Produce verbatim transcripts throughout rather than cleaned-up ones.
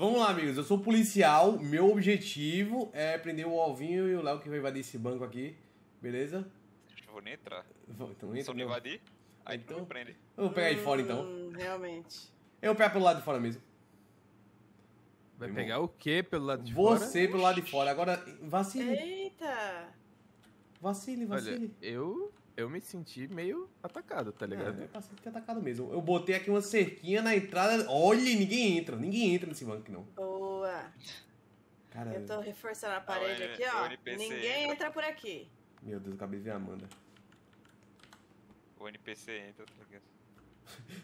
Vamos lá, amigos. Eu sou policial. Meu objetivo é prender o Alvinho e o Léo que vai invadir esse banco aqui. Beleza? Acho que eu vou nem entrar. Vou, então entra. Se eu não invadir, aí então, tu me prende. Eu vou pegar aí de fora, então. Hum, realmente. Eu pego pelo lado de fora mesmo. Vai Irmão. pegar o quê pelo lado de Você fora? Você pelo lado de fora. Agora, vacile. Eita! Vacile, vacile. Olha, eu... Eu me senti meio atacado, tá ligado? É, eu passei de ter atacado mesmo. Eu botei aqui uma cerquinha na entrada. Olha, ninguém entra. Ninguém entra nesse banco, não. Boa. Caralho. Eu tô reforçando a parede aqui, ó. Ninguém entra. entra por aqui. Meu Deus, eu acabei de ver a Amanda. O N P C entra, tá ligado?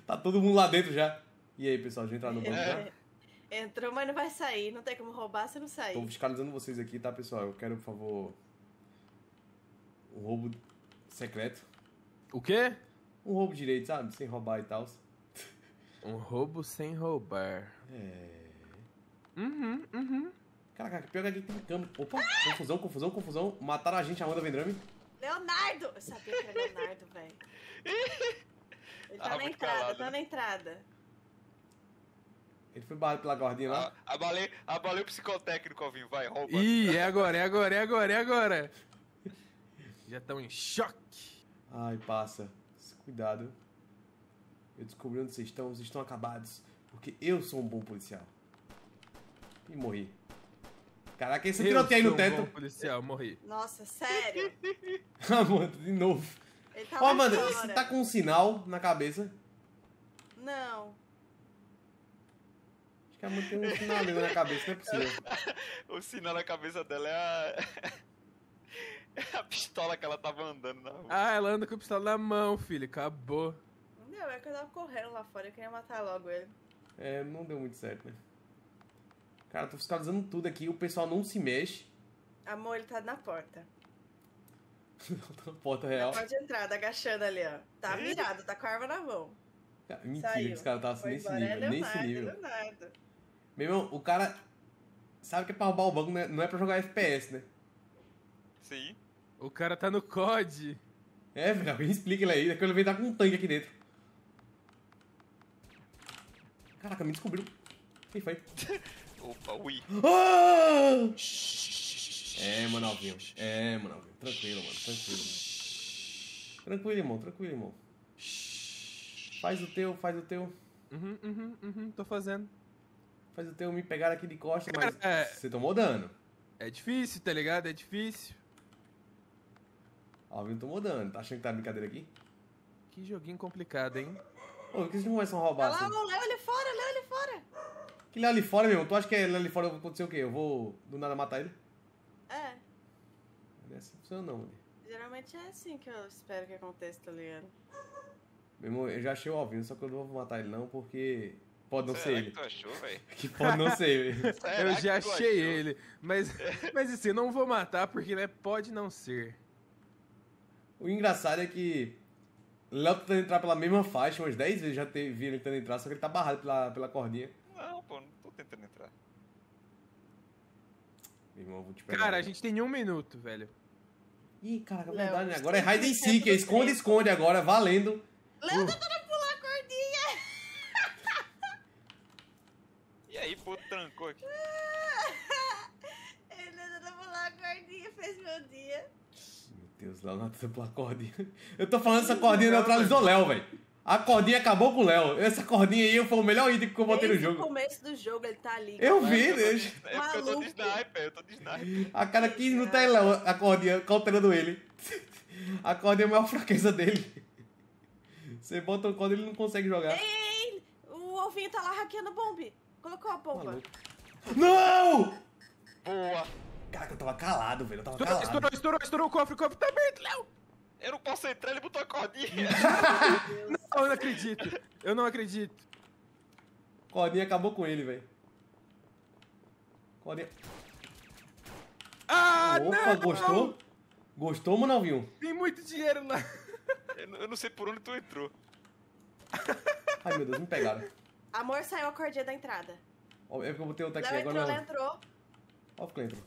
Tá todo mundo lá dentro já. E aí, pessoal, a gente entra no banco já? Entrou, mas não vai sair. Não tem como roubar se não sair. Tô fiscalizando vocês aqui, tá, pessoal? Eu quero, por favor, o roubo... secreto. O quê? Um roubo direito, sabe? Sem roubar e tal. Um roubo sem roubar. É. Uhum, uhum. Caraca, pior que aqui tem câmera. Opa, ah! confusão, confusão, confusão. Mataram a gente, a Amanda Vendrame. Leonardo! Eu sabia que era Leonardo, velho. Ele tá ah, na entrada, calado, tá né? na entrada. Ele foi barrado pela guardinha lá. Ah, abalei, abalei o psicotécnico, Alvinho. Vai, rouba. Ih, é agora, é agora, é agora, é agora. Já estão em choque. Ai, passa. Cuidado. Eu descobri onde vocês estão. Vocês estão acabados. Porque eu sou um bom policial. E morri. Caraca, esse tiroteio aí no teto. Eu sou um bom policial, morri. Nossa, sério? Amanda, de novo. Ó, tá Amanda, fora. Você tá com um sinal na cabeça? Não. Acho que a Amanda tem um sinal na cabeça, não é possível. O sinal na cabeça dela é a... a pistola que ela tava andando na rua. Ah, ela anda com a pistola na mão, filho. Acabou. Não, é que eu tava correndo lá fora. Eu queria matar logo ele. É, não deu muito certo, né? Cara, tô fiscalizando tudo aqui. O pessoal não se mexe. Amor, ele tá na porta. Tá na porta real. Na porta de entrada, agachando ali, ó. Tá virado, tá com a arma na mão. Cara, mentira Saiu. que esse cara tava assim, nesse nível. É Leonardo, nesse nível. Leonardo. Meu irmão, o cara sabe que é pra roubar o banco, né? Não é pra jogar F P S, né? Sim. O cara tá no C O D. É, velho, alguém explica ele aí. Daqui ele vem dar com um tanque aqui dentro. Caraca, me descobriu. Quem foi? Opa, ui. Ah! É, mano, Alvinho. É, mano, Alvinho. Tranquilo, mano. Tranquilo, mano. Tranquilo, irmão. Tranquilo, irmão. Faz o teu, faz o teu. Uhum, uhum, uhum. Tô fazendo. Faz o teu. Me pegaram aqui de costas, mas é... você tomou dano. É difícil, tá ligado? É difícil. Ó, eu tô mudando. Tá achando que tá brincadeira aqui? Que joguinho complicado, hein? Ô, por que vocês não começam a roubar assim? Olha lá, Léo ali fora, Léo ali fora. Que Léo ali fora, meu? Tu acha que é Léo ali fora vai acontecer o quê? Eu vou do nada matar ele? É. Não é assim que funciona, não, mano. Geralmente é assim que eu espero que aconteça, tá ligado? Meu irmão, eu já achei o Alvinho, só que eu não vou matar ele, não, porque... Pode não Será ser que ele. Tu achou, que pode não ser ele. Eu já achei achou? ele. Mas, mas assim, não vou matar porque né, pode não ser. O engraçado é que Léo tá tentando entrar pela mesma faixa umas dez vezes, já teve, viram ele tentando entrar, só que ele tá barrado pela, pela cordinha. Não, pô, não tô tentando entrar. Meu irmão, eu vou te pegar. Cara, a gente tem um minuto, velho. Ih, caraca, é verdade, né? Agora é Raiden Seek, esconde, esconde agora, valendo. Léo uh. tá tentando pular a cordinha. E aí, pô, trancou aqui. Ele tentando pular a cordinha, fez meu dia. Deus, Léo não atenção pela cordinha. Eu tô falando essa cordinha neutralizou o Léo, velho. A cordinha acabou pro Léo. Essa cordinha aí foi o melhor item que eu botei Desde no jogo. No começo do jogo ele tá ali. Eu vi, eu Deus. Tô, é porque eu tô de sniper, eu tô de sniper. A cada quinze minutos tá aí, Léo, a cordinha cautelando ele. A cordinha é a maior fraqueza dele. Você bota o corda e ele não consegue jogar. Ei, ei, ei. O Alvinho tá lá hackeando bombe. Colocou a bomba. Maluco. Não! Boa. Caraca, eu tava calado, velho. Eu tava estourou, calado. Estourou, estourou, estourou o cofre. O cofre tá aberto, Léo. Eu não posso entrar, ele botou a cordinha. Não, eu não acredito. Eu não acredito. Cordinha acabou com ele, velho. Cordinha. Ah, Opa, não, gostou? Não. Gostou, mano, Alvinho? Tem muito dinheiro lá. Eu, eu não sei por onde tu entrou. Ai, meu Deus, me pegaram. Amor, saiu a cordinha da entrada. Ó, é porque eu botei outra aqui. Léo entrou, agora. Léo entrou. Ó, ficou entrou.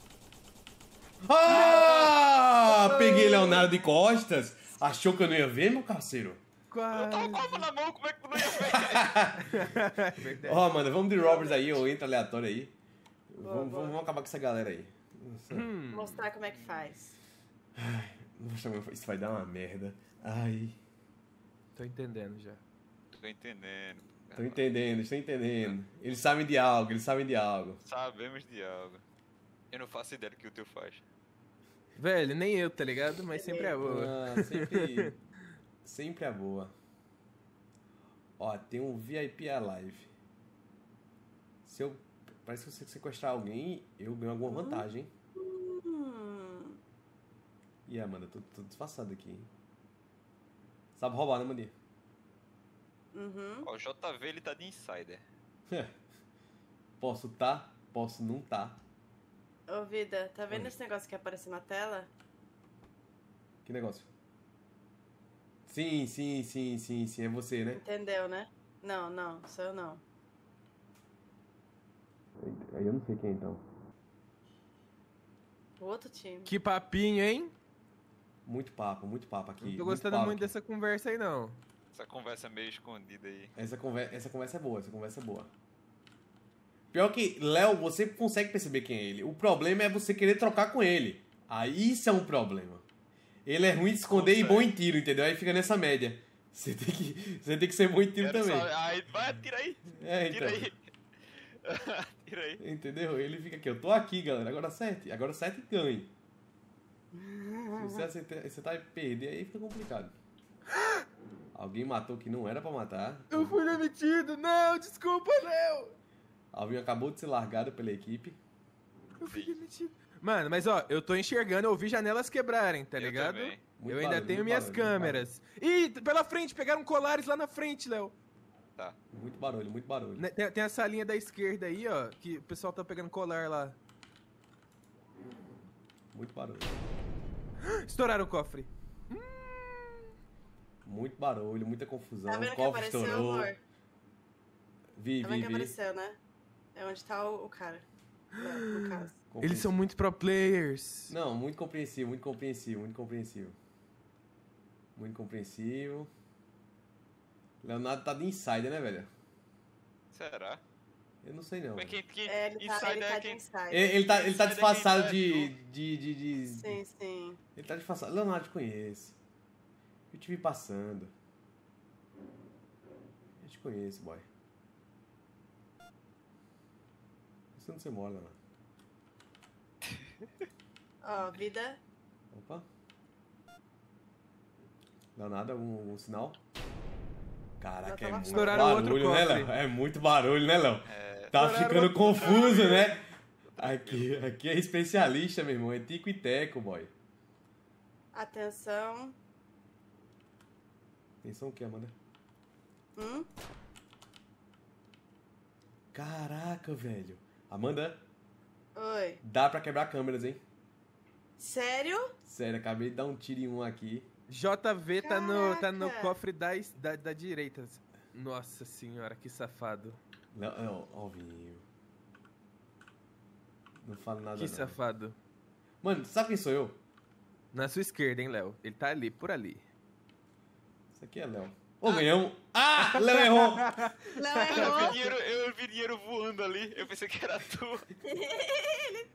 Ah! Peguei Leonardo de costas. Achou que eu não ia ver, meu parceiro? Quase. Eu tava na mão, como é que tu não ia ver? Ó, oh, mano, vamos de robbers aí, ou entra aleatório aí. Boa, vamos, boa. vamos acabar com essa galera aí. Hum. Mostrar como é que faz. Ai, isso vai dar uma merda. Ai. Tô entendendo já. Tô entendendo. Tô entendendo, estou entendendo. Eles sabem de algo, eles sabem de algo. Sabemos de algo. Eu não faço ideia do que o teu faz. Velho, nem eu, tá ligado? Mas sempre é boa. Ah, sempre... sempre é boa. Ó, tem um V I P alive. Se eu... Parece que se eu sequestrar alguém, eu ganho alguma vantagem. Hum. E a Amanda, tô, tô disfarçado aqui, hein? Sabe roubar, né, Amanda? Uhum. Ó, o J V, ele tá de insider. Posso tá, posso não tá. Ô, vida, tá vendo Oi. esse negócio que apareceu na tela? Que negócio? Sim, sim, sim, sim, sim, é você, né? Entendeu, né? Não, não, sou eu não. Aí eu não sei quem, então. Outro time. Que papinho, hein? Muito papo, muito papo aqui. Não tô gostando muito, muito dessa conversa aí, não. Essa conversa meio escondida aí. Essa conversa, essa conversa é boa, essa conversa é boa. Pior que, Léo, você consegue perceber quem é ele. O problema é você querer trocar com ele. Aí isso é um problema. Ele é ruim de esconder Nossa, e bom em tiro, entendeu? Aí fica nessa média. Você tem que, você tem que ser bom em tiro também. Só... Aí vai, atira aí. É, então. Tira aí. Tira aí. Entendeu? Ele fica aqui, eu tô aqui, galera. Agora sete. Agora sete ganha. Se você acertar, acertar e perder, aí fica complicado. Alguém matou que não era pra matar. Eu fui demitido. Não, desculpa, não. Alvinho acabou de ser largado pela equipe. Eu fui demitido. Mano, mas ó, eu tô enxergando, eu ouvi janelas quebrarem, tá eu ligado? Também. Eu ainda barulho, tenho minhas barulho, câmeras. Ih, pela frente, pegaram colares lá na frente, Léo. Tá. Muito barulho, muito barulho. Tem, tem essa linha da esquerda aí, ó, que o pessoal tá pegando colar lá. Muito barulho. Estouraram o cofre. Muito barulho, muita confusão. Tá vendo o cofre que apareceu, estourou. Amor? Vi, vi, vi. Tá vendo que apareceu, né? É onde tá o, o cara. É, no caso. Eles são muito pro players. Não, muito compreensivo, muito compreensivo, muito compreensivo. Muito compreensivo. Leonardo tá de insider, né, velho? Será? Eu não sei, não. Mas quem, quem, é, ele tá, ele tá de insider. Ele, ele tá, ele tá disfarçado de, de, de, de... Sim, sim. Ele tá disfarçado. Leonardo, te conheço. Eu te vi passando. Eu te conheço, boy. Eu sei onde você mora, Leonardo. Ó, oh, vida. Opa. Leonardo, algum, algum sinal? Caraca, é muito barulho, né, Léo? É muito barulho, né, Léo? É... Tá ficando confuso, né? Aqui, aqui é especialista, meu irmão. É tico e teco, boy. Atenção. Atenção o que, Amanda? Hum? Caraca, velho. Amanda? Oi. Dá pra quebrar câmeras, hein? Sério? Sério, acabei de dar um tiro em um aqui. J V tá no, tá no cofre da, da, da direita. Nossa senhora, que safado. Não, não, Alvinho. Não falo nada. Que não. safado. Mano, sabe quem sou eu? Na sua esquerda, hein, Léo? Ele tá ali, por ali. Isso aqui é Léo. Ô, ganhamos! Ah! Léo errou! Léo errou! Eu vi, dinheiro, eu vi dinheiro voando ali, eu pensei que era tu.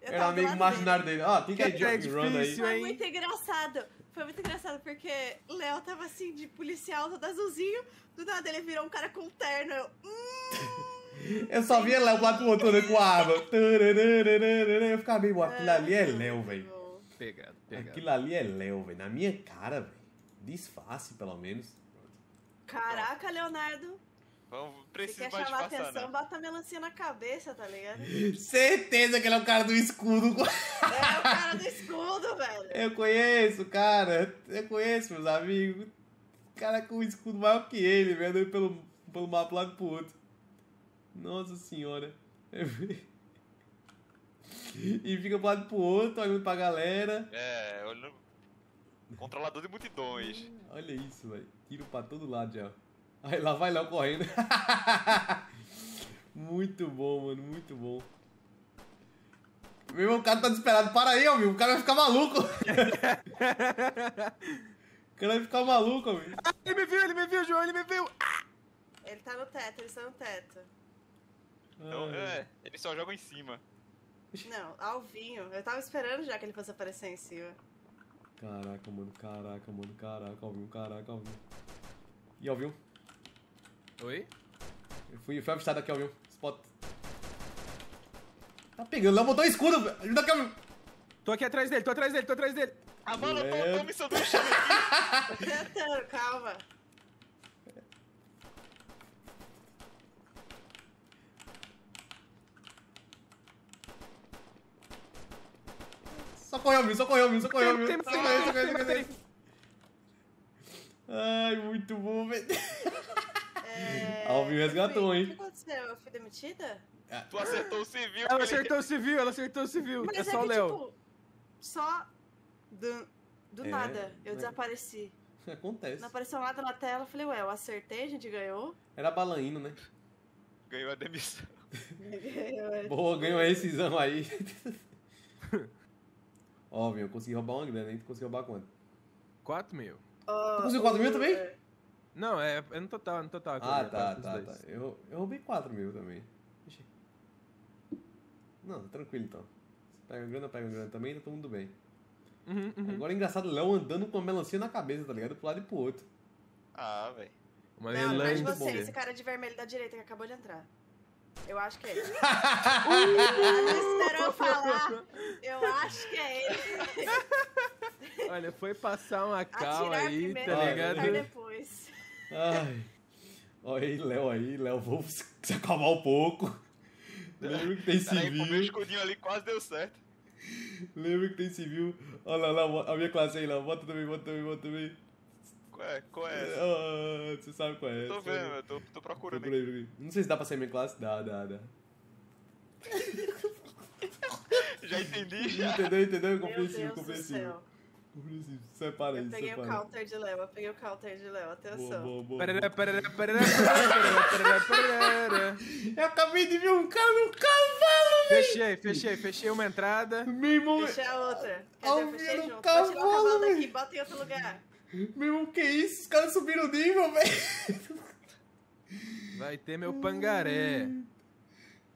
Era amigo imaginário dele. Ah, tem que ir de run aí. Foi muito engraçado. Foi muito engraçado, porque Léo tava assim, de policial, todo azulzinho, do nada ele virou um cara com terno, eu... Hum... eu só via Léo lá pro outro, né, com a arma. Eu ficava meio... Aquilo ali é Léo, velho. Pegado, pegado. Aquilo ali é Léo, velho. Na minha cara, velho. Disfarce, pelo menos. Caraca, Leonardo. Vamos, precisa mais chamar disfarçar, atenção, né? Bota a melancia na cabeça, tá ligado? Certeza que ele é o cara do escudo. É o cara do escudo, velho. Eu conheço, cara. Eu conheço, meus amigos. O cara com um escudo maior que ele, velho. Pelo, pelo mapa pro lado pro outro. Nossa senhora. E fica pro lado pro outro, olhando pra galera. É, olhando. Controlador de multidões. Olha isso, velho. Tiro pra todo lado já. Aí lá vai Léo correndo. Muito bom, mano. Muito bom. Meu irmão, o cara tá desesperado. Para aí, amigo. O cara vai ficar maluco. O cara vai ficar maluco, amigo. Ah, ele me viu, ele me viu, João, ele me viu. Ah! Ele tá no teto, ele tá no teto. Então, é, ele só joga em cima. Não, Alvinho. Eu tava esperando já que ele fosse aparecer em cima. Caraca, mano, caraca, mano, caraca, Alvinho, caraca, Alvinho. E Alvinho? Oi? Eu fui, eu fui avistado aqui, Alvinho. Spot. Tá pegando, Léo botou o escudo, velho. Ajuda aqui, Alvinho. Tô aqui atrás dele, tô atrás dele, tô atrás dele. A bala é... toma isso do chão aqui. Tentando, calma. Socorreu, Alvinho, socorreu, Alvinho, socorreu, Alvinho. Socorreu, socorreu, socorreu. Ai, muito bom, velho. É... Alvinho resgatou, hein. O que aconteceu? Eu fui demitida? Tu acertou o civil. Ela acertou o civil, ela acertou o civil. Mas é só o Léo. Só do, do é, nada, eu é. desapareci. Acontece. Não apareceu nada na tela, eu falei, ué, eu acertei, a gente ganhou. Era balaíno, né? Ganhou a demissão. Ganhou. Boa, ganhou a rescisão aí. Ó, Vinho, eu consegui roubar uma grana, hein? Tu conseguiu roubar quanto? quatro mil. Oh, tu conseguiu quatro mil também? É. Não, é, é no total, no total. Ah, tá, tá, tá. Eu, eu roubei quatro mil também. Não, tranquilo então. Você pega grana, pega grana também, tá todo mundo bem. Uhum, uhum. Agora é engraçado o Léo andando com uma melancia na cabeça, tá ligado? Pro lado e pro outro. Ah, velho. Uma melancia. Não, mas você, esse cara de vermelho da direita que acabou de entrar. Eu acho que é ele. uh, não esperou falar. Eu acho que é ele. Olha, foi passar uma calma aí, primeiro, tá ligado? Atirar depois. Ai. Olha aí, Léo aí. Léo, vou se acalmar um pouco. Lembro que tem civil. O meu escudinho ali quase deu certo. Lembro que tem civil. Olha lá, lá, a minha classe aí, lá. Bota também, bota também, bota também. Qual é? Qual é essa? Oh, você sabe qual é essa? Tô vendo, eu tô, tô procurando. Tô aí. Não sei se dá pra ser minha classe. Dá, dá, dá. Já entendi, já. Entendeu, entendeu? Compreensível, compreensível. Compreensível. Separa isso, separa. Eu peguei o counter de Léo, eu peguei o counter de Léo. Atenção. Boa, boa, boa. Parará, parará, parará, parará, parará. Eu acabei de ver um cara no cavalo, velho! Fechei, fechei, fechei uma entrada. Meu irmão... Fechei a outra. Quer dizer, eu fechei junto. Pode tirar o cavalo daqui, bota em outro lugar. Meu irmão, que isso? Os caras subiram o nível, velho! Vai ter meu pangaré.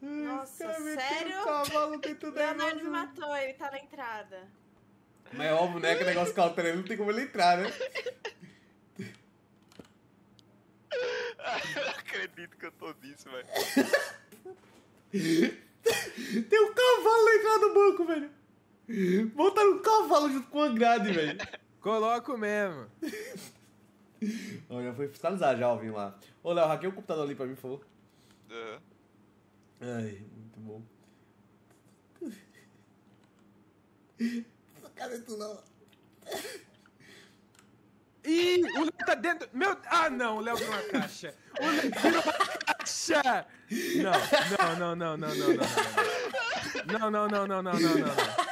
Nossa, cara, sério? O cavalo tem tudo. Leonardo me matou, ele tá na entrada. Mas é óbvio, né? Que o negócio cauteiro, não tem como ele entrar, né? Eu não acredito que eu tô nisso, velho. Tem um cavalo lá no banco, velho. Botaram um cavalo junto com a grade, velho. Coloco mesmo. Olha, eu fui fiscalizar já, Alvinho lá. Ô, Léo, hackeia o computador ali pra mim, por favor. Uhum. Ai, muito bom. Cadê tu, Léo? Ih, o Léo tá dentro... Meu... Ah, não, o Léo virou uma caixa. O Léo virou uma caixa! Não, não, não, não, não, não, não, não. Não, não, não, não, não, não, não, não.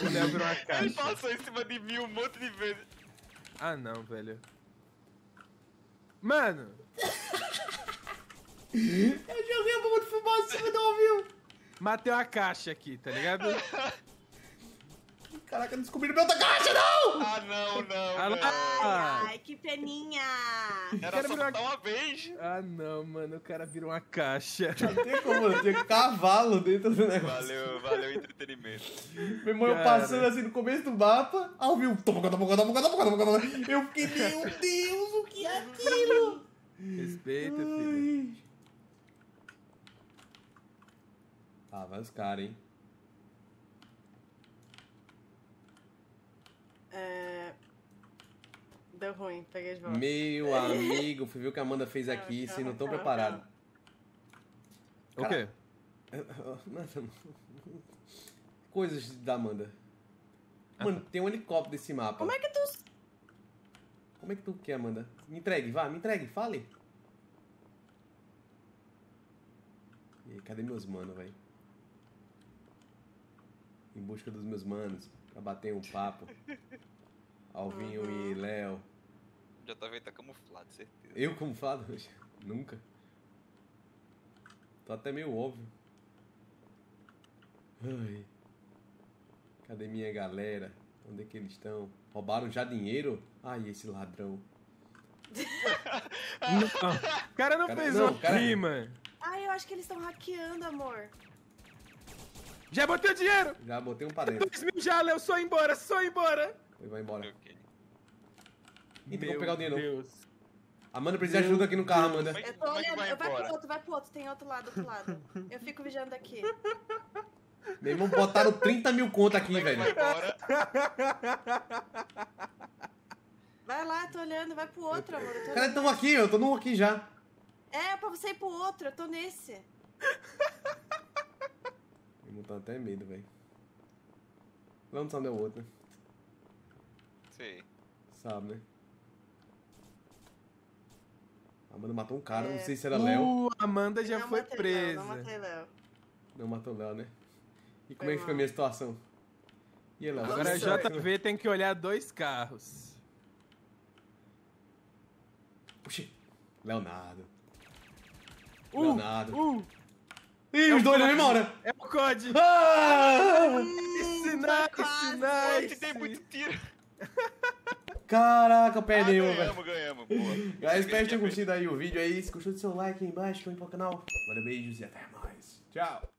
Ele abriu uma caixa. Ele passou em cima de mim um monte de vezes. Ah não, velho. Mano! Eu joguei a bomba de fumar em cima do Alvinho. Matei uma caixa aqui, tá ligado? Caraca, não descobriram minha outra caixa, não! Ah não, não, ah, não. Ai, ai, que peninha! Era só uma... uma vez. Ah não, mano, o cara virou uma caixa. Não tem como, tinha cavalo dentro do negócio. Valeu, valeu entretenimento. Meu irmão, eu passando assim no começo do mapa, ao vivo. Eu fiquei, meu Deus, o que é aquilo? Respeita, ai, filho. Ah, vai os caras, hein? É... Deu ruim, peguei de volta. Meu amigo, fui ver o que a Amanda fez aqui, vocês não estão preparados. O quê? Coisas da Amanda. Mano, tem um helicóptero desse mapa. Como é que tu... Como é que tu quer, Amanda? Me entregue, vá, me entregue, fale. E aí, cadê meus manos, velho? Em busca dos meus manos. Pra bater um papo. Alvinho uhum. e Léo. J V tá camuflado, certeza. Eu camuflado? Nunca. Tô até meio óbvio. Ai. Cadê minha galera? Onde é que eles estão? Roubaram já dinheiro? Ai, esse ladrão. Não, o cara não cara, fez não, o cara... crime. Ai, eu acho que eles estão hackeando, amor. Já botei o dinheiro! Já botei um pra dentro. dois mil já, Léo, só embora, só embora. Ele vai embora. Okay. Ih, tem como pegar o dinheiro. Meu Deus. Amanda precisa de ajuda aqui no carro, Amanda. Eu tô olhando, vai, eu vai pro outro, vai pro outro, tem outro lado, outro lado. Eu fico vigiando daqui. Meu irmão, botaram trinta mil conto aqui, vai, velho. Vai, vai lá, tô olhando, vai pro outro, amor. Eu tô cara, estão aqui, eu tô num aqui já. É, pra você ir pro outro, eu tô nesse. Meu irmão tá até medo, velho. Vamos só onde é o outro, né? Sim. Sabe, né? Amanda matou um cara, é. Não sei se era uh, Léo. Amanda já não foi presa. Não, não matei Léo. Não matou Léo, né? E foi como é que fica a minha situação? E aí, Léo? Agora a J V tem que olhar dois carros. Puxa! Leonardo. Uh, Leonardo. Uh. Ih, os dois na mesma hora! É o C O D! Ah! Sinais, sinais! Tem muito tiro! Caraca, perdeu, velho. Ganhamos, ganhamos, pô. Galera, espero que tenham curtido aí o vídeo aí. Se curtiu, deixa o seu like aí embaixo, se inscreva no canal. Valeu, beijos e até mais. Tchau.